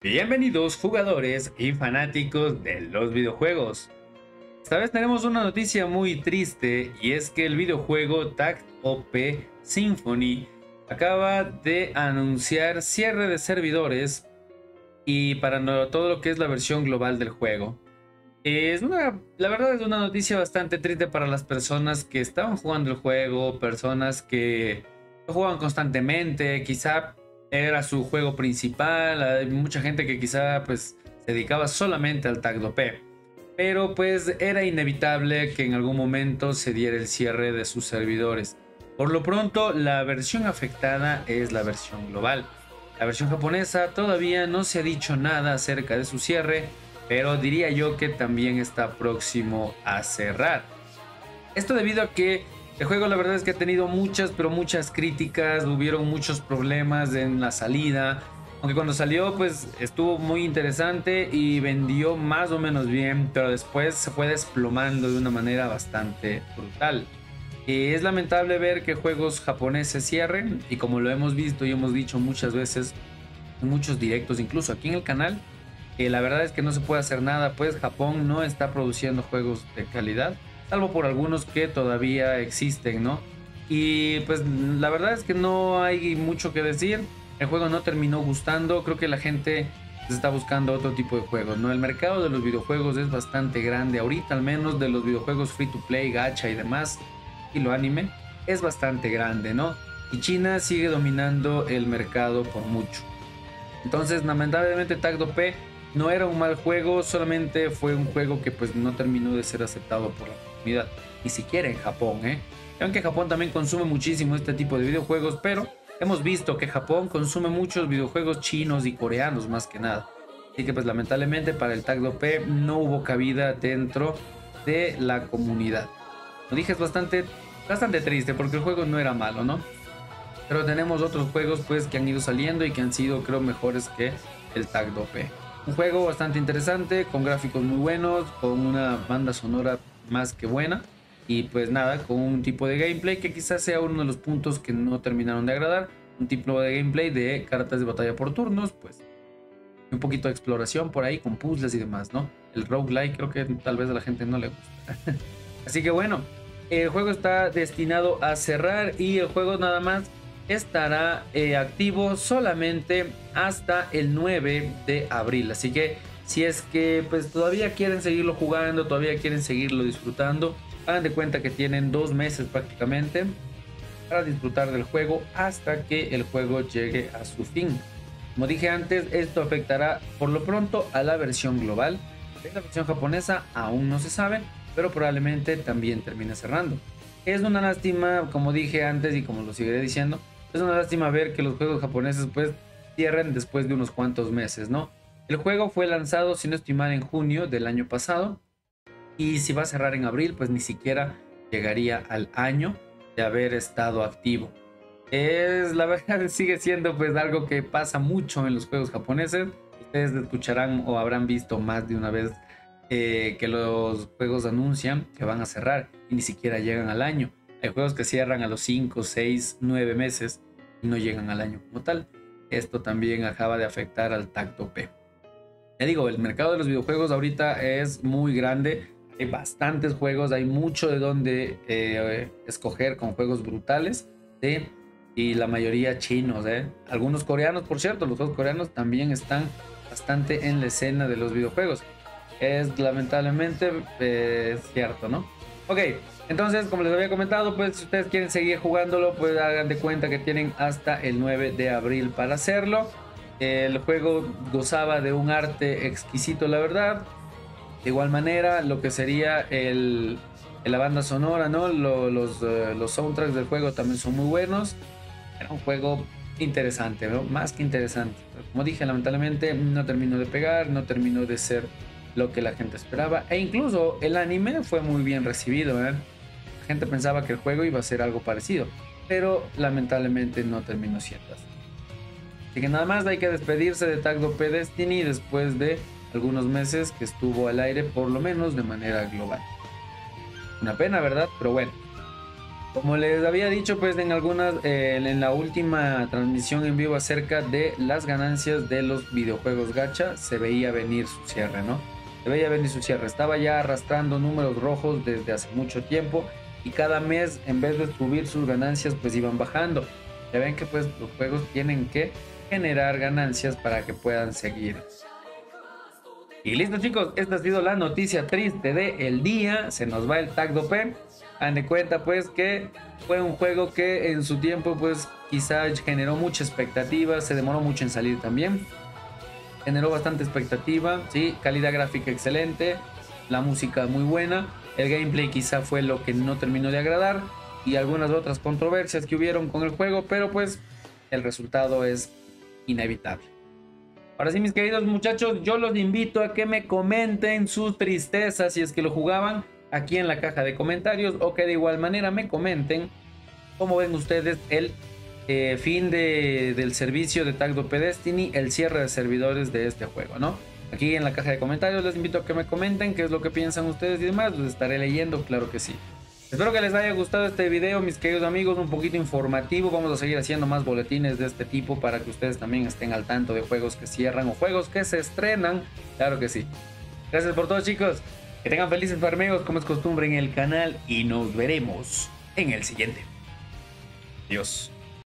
Bienvenidos jugadores y fanáticos de los videojuegos. Esta vez tenemos una noticia muy triste, y es que el videojuego Takt Op Symphony acaba de anunciar cierre de servidores y para todo lo que es la versión global del juego. La verdad es una noticia bastante triste para las personas que estaban jugando el juego, personas que lo jugaban constantemente, quizá era su juego principal. Hay mucha gente que quizá pues se dedicaba solamente al Takt Op, pero pues era inevitable que en algún momento se diera el cierre de sus servidores. Por lo pronto, la versión afectada es la versión global. La versión japonesa todavía no se ha dicho nada acerca de su cierre, pero diría yo que también está próximo a cerrar. Esto debido a que el juego, la verdad es que ha tenido muchas, pero muchas críticas. Hubieron muchos problemas en la salida. Aunque cuando salió, pues estuvo muy interesante y vendió más o menos bien, pero después se fue desplomando de una manera bastante brutal. Es lamentable ver que juegos japoneses cierren, y como lo hemos visto y hemos dicho muchas veces, en muchos directos, incluso aquí en el canal, la verdad es que no se puede hacer nada, pues Japón no está produciendo juegos de calidad, salvo por algunos que todavía existen, ¿no? Y pues la verdad es que no hay mucho que decir. El juego no terminó gustando. Creo que la gente está buscando otro tipo de juegos, ¿no? El mercado de los videojuegos es bastante grande ahorita, al menos de los videojuegos free to play, gacha y demás, y lo anime es bastante grande, ¿no? Y China sigue dominando el mercado por mucho. Entonces, lamentablemente, Takt Op no era un mal juego, solamente fue un juego que pues no terminó de ser aceptado por la comunidad, ni siquiera en Japón, Aunque Japón también consume muchísimo este tipo de videojuegos, pero hemos visto que Japón consume muchos videojuegos chinos y coreanos más que nada. Así que pues lamentablemente para el Takt Op no hubo cabida dentro de la comunidad. Lo dije, es bastante triste porque el juego no era malo, ¿no? Pero tenemos otros juegos pues que han ido saliendo y que han sido, creo, mejores que el Takt Op. Un juego bastante interesante, con gráficos muy buenos, con una banda sonora más que buena, y pues nada, con un tipo de gameplay que quizás sea uno de los puntos que no terminaron de agradar. Un tipo de gameplay de cartas de batalla por turnos, pues un poquito de exploración por ahí con puzzles y demás, ¿no? El roguelike creo que tal vez a la gente no le gusta. Así que bueno, el juego está destinado a cerrar, y el juego nada más estará activo solamente hasta el 9 de abril. Así que si es que pues todavía quieren seguirlo jugando, todavía quieren seguirlo disfrutando, hagan de cuenta que tienen 2 meses prácticamente para disfrutar del juego hasta que el juego llegue a su fin. Como dije antes, esto afectará por lo pronto a la versión global. De la versión japonesa aún no se sabe, pero probablemente también termine cerrando. Es una lástima, como dije antes y como lo seguiré diciendo, es una lástima ver que los juegos japoneses pues cierren después de unos cuantos meses, ¿no? El juego fue lanzado, si no estoy mal, en junio del año pasado, y si va a cerrar en abril, pues ni siquiera llegaría al año de haber estado activo. La verdad sigue siendo pues algo que pasa mucho en los juegos japoneses. Ustedes escucharán o habrán visto más de una vez que los juegos anuncian que van a cerrar y ni siquiera llegan al año. Hay juegos que cierran a los 5, 6, 9 meses y no llegan al año como tal. Esto también acaba de afectar al Takt Op. Ya digo, el mercado de los videojuegos ahorita es muy grande. Hay bastantes juegos, hay mucho de donde escoger, con juegos brutales, ¿sí? Y la mayoría chinos, algunos coreanos, por cierto. Los juegos coreanos también están bastante en la escena de los videojuegos. Es lamentablemente cierto, ¿no? Ok, entonces, como les había comentado, pues si ustedes quieren seguir jugándolo, pues hagan de cuenta que tienen hasta el 9 de abril para hacerlo. El juego gozaba de un arte exquisito, la verdad. De igual manera, lo que sería la banda sonora, ¿no? Los soundtracks del juego también son muy buenos. Era un juego interesante, ¿no? Más que interesante. Como dije, lamentablemente no terminó de pegar, no terminó de ser lo que la gente esperaba, e incluso el anime fue muy bien recibido, La gente pensaba que el juego iba a ser algo parecido, pero lamentablemente no terminó siendo así. Así que nada más hay que despedirse de Takt Op Destiny después de algunos meses que estuvo al aire, por lo menos de manera global. Una pena, ¿verdad? Pero bueno, Como les había dicho, pues en la última transmisión en vivo acerca de las ganancias de los videojuegos gacha, se veía venir su cierre, ¿no? Se veía venir su cierre. Estaba ya arrastrando números rojos desde hace mucho tiempo y cada mes, en vez de subir sus ganancias, pues iban bajando. Ya ven que pues los juegos tienen que generar ganancias para que puedan seguir. Y listo, chicos, esta ha sido la noticia triste del día. Se nos va el Takt Op. Han de cuenta pues que fue un juego que en su tiempo pues quizá generó mucha expectativa, se demoró mucho en salir también. Generó bastante expectativa, ¿sí? Calidad gráfica excelente, la música muy buena, el gameplay quizá fue lo que no terminó de agradar y algunas otras controversias que hubieron con el juego, pero pues el resultado es inevitable. Ahora sí, mis queridos muchachos, yo los invito a que me comenten sus tristezas si es que lo jugaban, aquí en la caja de comentarios, o que de igual manera me comenten cómo ven ustedes el fin del servicio de Takt Op Destiny, el cierre de servidores de este juego, ¿no? Aquí en la caja de comentarios les invito a que me comenten qué es lo que piensan ustedes y demás, los estaré leyendo, claro que sí. Espero que les haya gustado este video, mis queridos amigos, un poquito informativo. Vamos a seguir haciendo más boletines de este tipo para que ustedes también estén al tanto de juegos que cierran o juegos que se estrenan, claro que sí. Gracias por todo, chicos. Que tengan felices farmeos como es costumbre en el canal y nos veremos en el siguiente. Adiós.